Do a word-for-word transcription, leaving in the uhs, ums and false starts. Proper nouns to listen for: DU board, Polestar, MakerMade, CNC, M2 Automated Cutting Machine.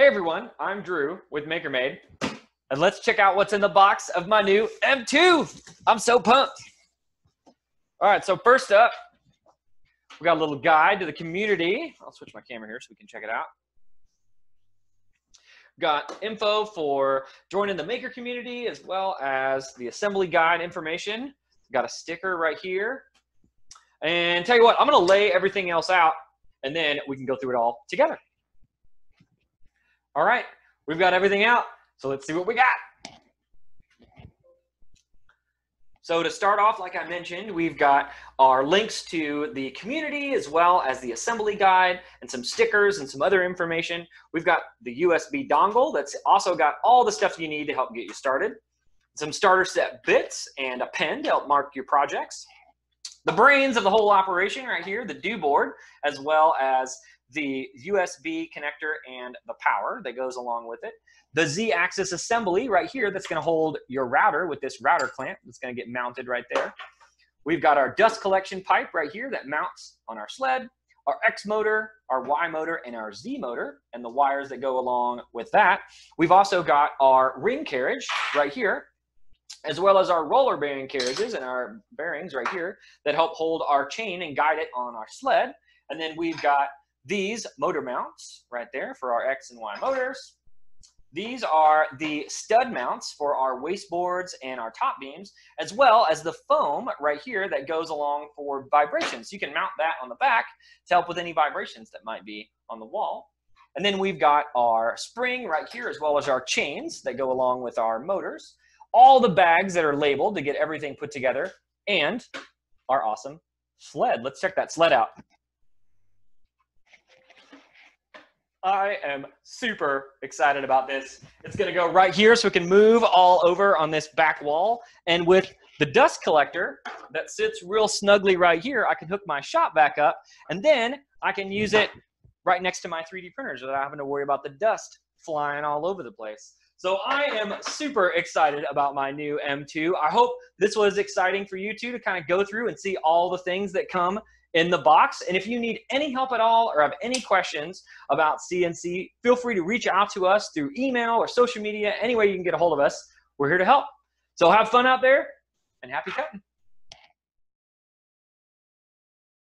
Hey everyone, I'm Drew with MakerMade, and let's check out what's in the box of my new M two. I'm so pumped. All right, so first up, we got a little guide to the community. I'll switch my camera here so we can check it out. Got info for joining the maker community as well as the assembly guide information. Got a sticker right here. And tell you what, I'm gonna lay everything else out and then we can go through it all together. All right, we've got everything out, so let's see what we got. So to start off, like I mentioned, we've got our links to the community as well as the assembly guide and some stickers and some other information. We've got the U S B dongle that's also got all the stuff you need to help get you started. Some starter set bits and a pen to help mark your projects. The brains of the whole operation right here, the D U board, as well as the U S B connector and the power that goes along with it. The Z-axis assembly right here that's gonna hold your router with this router clamp that's gonna get mounted right there. We've got our dust collection pipe right here that mounts on our sled, our X motor, our Y motor, and our Z motor, and the wires that go along with that. We've also got our ring carriage right here, as well as our roller bearing carriages and our bearings right here that help hold our chain and guide it on our sled. And then we've got these motor mounts right there for our X and Y motors. These are the stud mounts for our wasteboards and our top beams, as well as the foam right here that goes along for vibrations. You can mount that on the back to help with any vibrations that might be on the wall. And then we've got our spring right here, as well as our chains that go along with our motors. All the bags that are labeled to get everything put together, and our awesome sled. Let's check that sled out. I am super excited about this. It's gonna go right here so we can move all over on this back wall. And with the dust collector that sits real snugly right here, I can hook my shop back up and then I can use it right next to my three D printers without having to worry about the dust flying all over the place. So I am super excited about my new M two. I hope this was exciting for you too, to kind of go through and see all the things that come in the box. And if you need any help at all or have any questions about C N C, feel free to reach out to us through email or social media, any way you can get a hold of us. We're here to help. So have fun out there and happy cutting.